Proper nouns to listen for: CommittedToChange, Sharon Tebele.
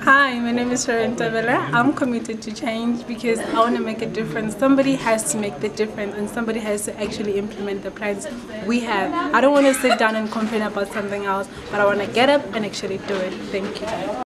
Hi, my name is Sharon Tebele. I'm committed to change because I want to make a difference. Somebody has to make the difference and somebody has to actually implement the plans we have. I don't want to sit down and complain about something else, but I want to get up and actually do it. Thank you.